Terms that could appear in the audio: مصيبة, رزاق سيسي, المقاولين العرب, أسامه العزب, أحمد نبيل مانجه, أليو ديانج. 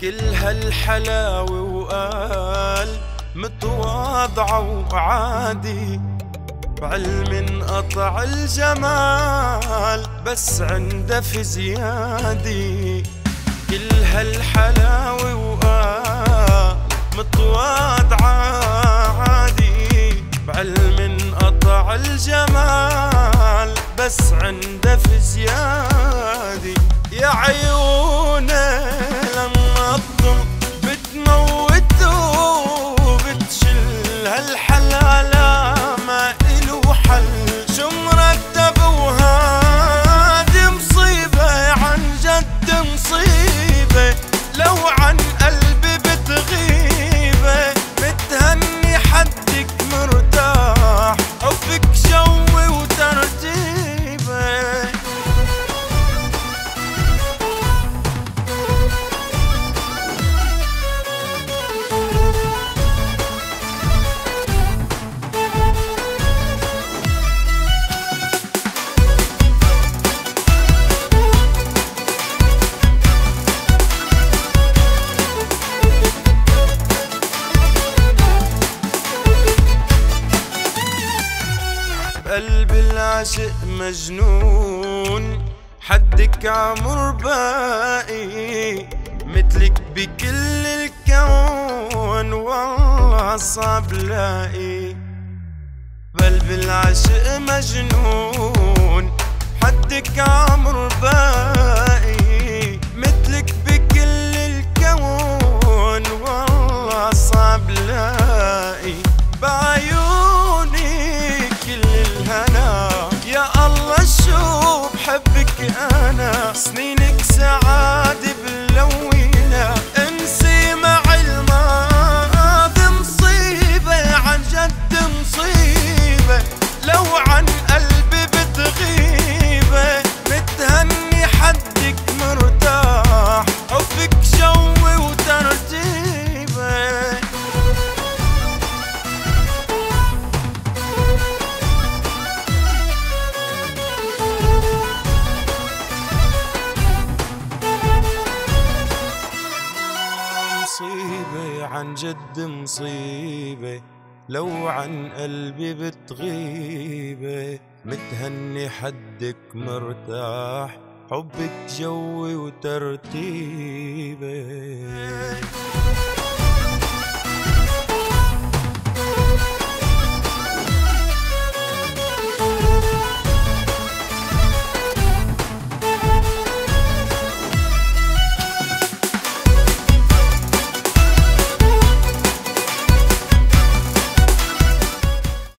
كل هالحلاوة وقال متواضعة وعادي، بعلم انقطع الجمال بس عنده في زيادي. كل هالحلاوة وقال متواضعة عادي، بعلم انقطع الجمال بس عنده في زيادي. يا عيوني لما تضم بتموتو بتشل هالحلالة ما إلو حل، شو مرتب وهادي مصيبة، عن جد مصيبة، لو عن قلبي بتغيبة. بتهني حدك مرتاح أو فيك جوي وترتيبة. قلب العشق مجنون، حدك عمر باقي، مثلك بكل الكون والله صعب لاقي. قلب العشق مجنون، حدك عمر باقي، مثلك بكل الكون والله صعب لاقي. أنا سنينك سعادة بلونة، انسي معي الماضي مصيبة، عن جد مصيبة، لو عن قلبي بتغيبة. بتهني حدك مرتاح أو فيك جوي وترتيبة. مصيبة، عن جد مصيبة، لو عن قلبي بتغيبة. متهني حدك مرتاح، حبك جوي وترتيبة.